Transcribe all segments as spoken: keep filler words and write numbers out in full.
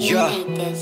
Yeah,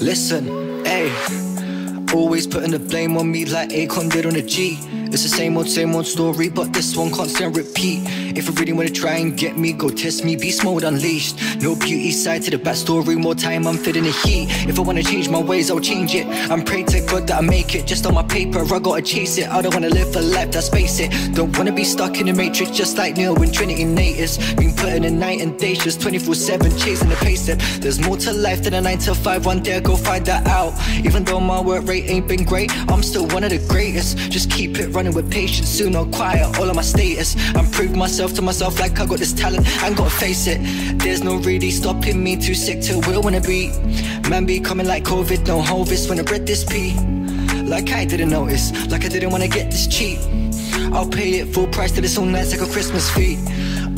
listen, ayy. Always putting the blame on me like Akon did on the G. It's the same old, same old story, but this one can't stand repeat. If you really wanna try and get me, go test me, beast mode unleashed. No beauty side to the backstory, more time I'm fitting the heat. If I wanna change my ways, I'll change it. I'm praying to God that I make it, just on my paper, I gotta chase it. I don't wanna live a life that's basic. Don't wanna be stuck in the matrix, just like Neo and Trinity natives. Been putting in night and day, just twenty-four seven, chasing the pace step. There's more to life than a nine to five, one day I'll go find that out. Even though my work rate ain't been great, I'm still one of the greatest. Just keep it running with patience, soon I'll quiet all of my status. I'm proving myself to myself like I got this talent and gotta face it. There's no really stopping me, too sick to will wanna be. Man be coming like COVID, no hovis when I read this P. Like I didn't notice, like I didn't wanna get this cheap. I'll pay it full price till it's all nights like a Christmas fee.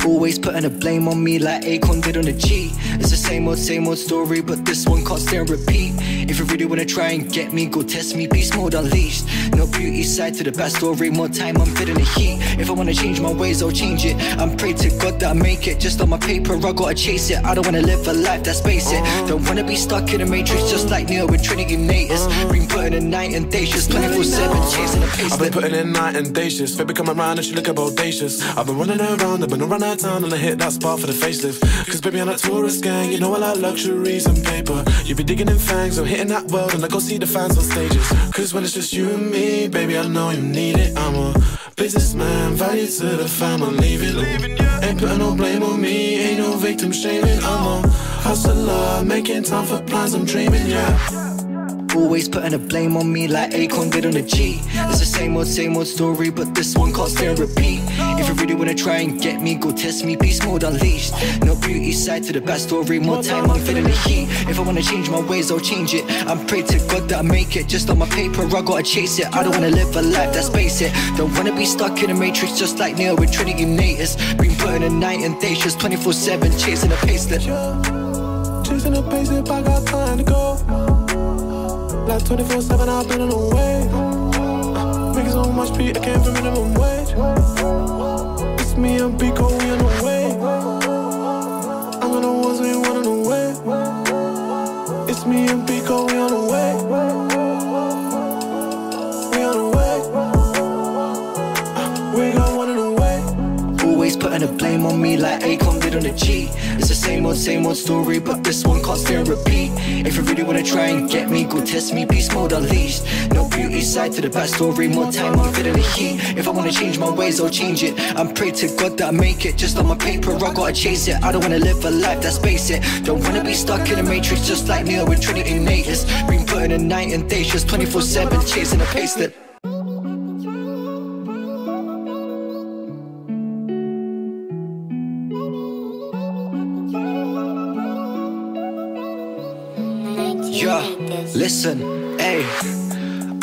Always putting the blame on me like Akon did on the G. It's the same old, same old story, but this one can't stand repeat. If you really wanna try and get me, go test me, beast mode unleashed. No beauty side to the bad story, more time I'm fitting the heat. If I wanna change my ways, I'll change it. I'm praying to God that I make it, just on my paper, I gotta chase it. I don't wanna live a life that's basic. Don't wanna be stuck in a matrix, just like Neo and Trinity natives. Been putting in night and day, just twenty-four seven, chasing the pace. I've been putting in night and day, just baby come around and she looking bodacious. I've been running around, I've been around town and I hit that spot for the facelift. Cause baby I'm that tourist gang, you know I like luxuries and paper. You be digging in fangs, I'm hitting that world and I go see the fans on stages. Cause when it's just you and me, baby I know you need it. I'm a businessman, value to the fam, I'm leaving. Ain't putting no blame on me, ain't no victim shaming. I'm a hustler, making time for plans, I'm dreaming, yeah. Always putting the blame on me like Akon did on the G. It's the same old, same old story, but this one can't stand repeat. If you really wanna try and get me, go test me, beast mode unleashed. No beauty side to the bad story, more time I'm feeling the heat. If I wanna change my ways, I'll change it. I'm praying to God that I make it, just on my paper, I gotta chase it. I don't wanna live a life that's basic. Don't wanna be stuck in a matrix, just like Neo with Trinity natives. Been putting in night and day, just twenty-four seven, chasing the payslip. Chasing the payslip, I got time to go. Like twenty-four seven, I've been on the way. Uh, making so much beat, I came from minimum wage. It's me and Babiko, we on the way. I'm on the ones we want on the way. It's me and Babiko, we on the way. We on the way. Uh, we got one on the way. Always putting the blame on me like Akon did on the G. It's the same old, same old story, but this one can't stand repeat. If you really wanna try and get me, go test me, beast mode unleashed. No beauty side to the bad story, more time I'm feeling the heat. If I wanna change my ways, I'll change it. I'm praying to God that I make it, just on my paper, I gotta chase it. I don't wanna live a life that's basic. Don't wanna be stuck in a matrix, just like Neo and Trinity natives. Been putting in night and day, just twenty-four seven, chasing the payslip. Yeah, listen, ayy.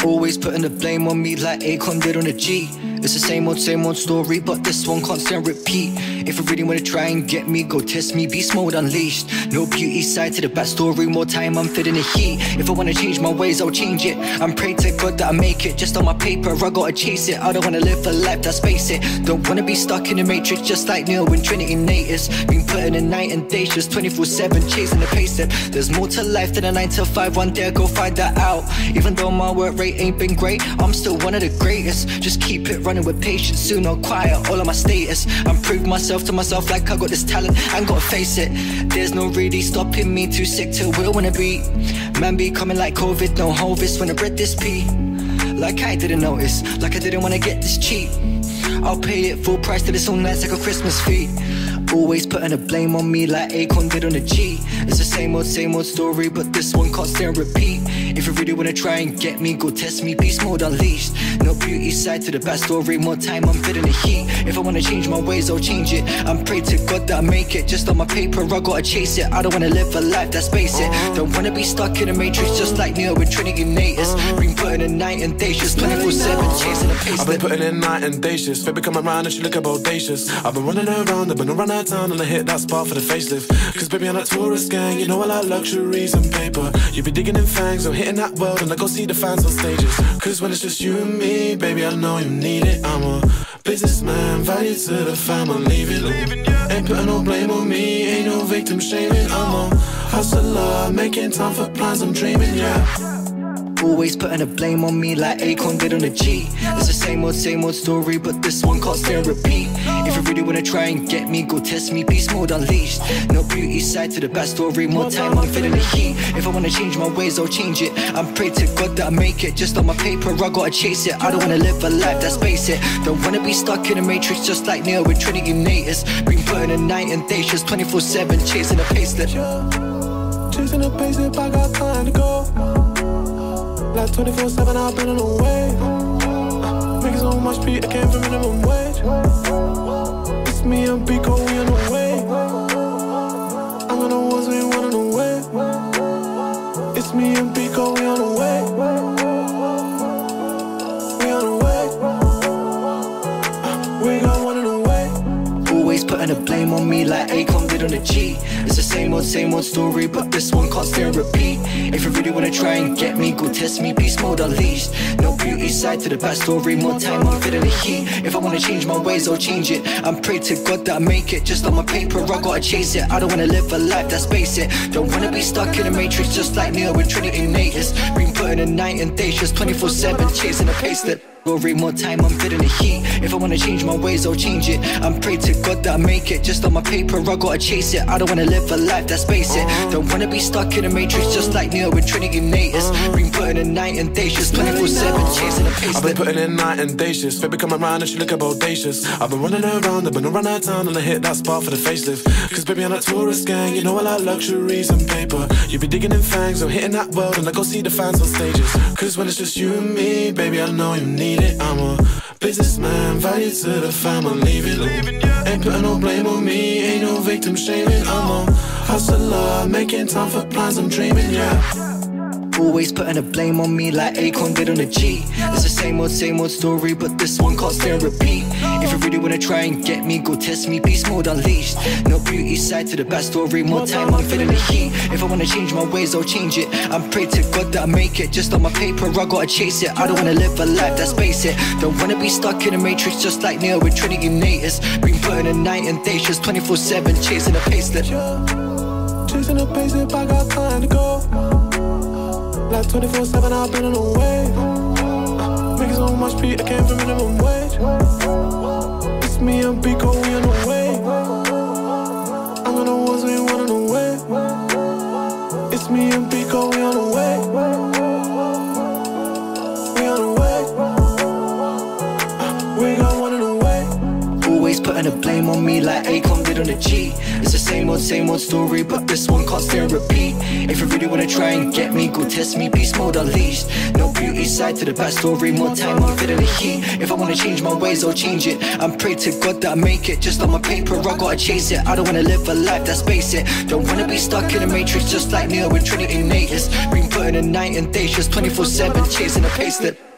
Always putting the blame on me like Akon did on the G. It's the same old, same old story, but this one can't stand repeat. If you really wanna try and get me, go test me, beast mode unleashed. No beauty side to the bad story, more time I'm fitting the heat. If I wanna change my ways, I'll change it. I'm praying to God that I make it, just on my paper, I gotta chase it. I don't wanna live a life that's basic. Don't wanna be stuck in a matrix, just like Neo and Trinity natives. Been putting in night and day, just twenty-four seven, chasing the payslip. There's more to life than a nine to five, one day I'll go find that out. Even though my work rate ain't been great, I'm still one of the greatest. Just keep it running with patience, soon I'll quiet all of my status. I'm proving myself to myself like I got this talent and gotta face it. There's no really stopping me, too sick to will wanna be. Man be coming like COVID, no hovis when I read this P. Like I didn't notice, like I didn't wanna get this cheap. I'll pay it full price till it's all nights like a Christmas fee. Always putting the blame on me like Akon did on the G. It's the same old, same old story, but this one can't stand repeat. If you really wanna try and get me, go test me, beast mode unleashed. No beauty side to the bad story, more time I'm fitting the heat. If I wanna change my ways, I'll change it. I'm praying to God that I make it, just on my paper, I gotta chase it. I don't wanna live a life that's basic. Don't wanna be stuck in a matrix, just like Neo and Trinity natives. Been putting in night and day, just twenty-four seven, chasing the pace. I've been putting in night and day, just baby come around and she looking bodacious. I've been running around, I've been around town and I hit that spot for the facelift. Cause baby I'm that tourist gang, you know I like luxuries and paper. You be digging in fangs, I'm hitting that world and I go see the fans on stages. Cause when it's just you and me, baby I know you need it. I'm a businessman, value to the fam, I'm leaving. Ain't putting no blame on me, ain't no victim shaming. I'm a hustler, making time for plans, I'm dreaming, yeah. Always putting the blame on me like Akon did on the G. It's the same old, same old story, but this one can't stay and repeat. If you really wanna try and get me, go test me, beast mode unleashed. No beauty side to the bad story, more time, I'm feeling the heat. If I wanna change my ways, I'll change it. I'm pray to God that I make it, just on my paper, I gotta chase it. I don't wanna live a life that's basic. Don't wanna be stuck in a matrix, just like Neo with Trinity Natus. Been putting in night and day, just twenty-four seven, chasing a payslip. Chasing a payslip, I got time to go. Like twenty-four seven, I've been on the way. Making so much beat, I came from minimum wage. It's me and Babiko, we on the way. I'm on the ones we want on the way. It's me and Babiko, we on the way. We on the way. We got one on the way. Always putting the blame on me like Akon did on the G. It's the same old, same old story, but this one can't stay and repeat. If you really wanna try and get me, go test me, beast mode unleashed. No beauty side to the bad story, more time, I'm feeling the heat. If I wanna change my ways, I'll change it. I'm pray to God that I make it, just on my paper, I gotta chase it. I don't wanna live a life that's basic. Don't wanna be stuck in a matrix, just like Neo with Trinity Natus. Been putting in night and day, just twenty-four seven, chasing a payslip. Glory, more time, I'm feeling the heat. If I wanna change my ways, I'll change it. I'm pray to God that I make it, just on my paper, I gotta chase it. I don't wanna live for life, that's basic. Don't wanna be stuck in a matrix, just like Neo with Trinity Natus. Been putting in night and day, just twenty-four seven, chasing a pace. I've been putting in night and day shifts. Baby, come around and she look bodacious. I've been running around, I've been around her town, and I hit that spot for the facelift. Cause baby, I'm a tourist gang, you know I like luxuries and paper. You be digging in fangs, I'm hitting that world, and I go see the fans on stages. Cause when it's just you and me, baby, I know you need it. I'm a businessman, value to the fam, I'm leaving. Ain't putting no blame on me, ain't no victim shaming. I'm a hustler, making time for plans, I'm dreaming, yeah. Always putting the blame on me like Akon did on the G. It's the same old, same old story, but this one can't stay and repeat. If you really wanna try and get me, go test me, beast mode unleashed. No beauty side to the bad story, more time, I'm feeling the heat. If I wanna change my ways, I'll change it. I'm pray to God that I make it, just on my paper, I gotta chase it. I don't wanna live a life that's basic. Don't wanna be stuck in a matrix, just like Neo with Trinity Natus. Been putting in night and day, just twenty-four seven, chasing a payslip. Chasing a payslip, I got time to go. Like twenty-four seven, I've been on the way. Making so much beat, I came from minimum wage. It's me and Babiko, we on the way. I'm on the ones we want on the way. It's me and Babiko, we on the way. We on the way. We got one on the way. Always putting the blame on me like Akon did on the G. It's the same old, same old story, but this one can't stay and repeat. If you really wanna try and get me, go test me, beast mode unleashed. No beauty side to the bad story, more time, I'm feeling the heat. If I wanna change my ways, I'll change it. I'm pray to God that I make it, just on my paper, I gotta chase it. I don't wanna live a life that's basic. Don't wanna be stuck in a matrix, just like Neo with Trinity Natus. Been putting in night and day, just twenty-four seven, chasing a payslip.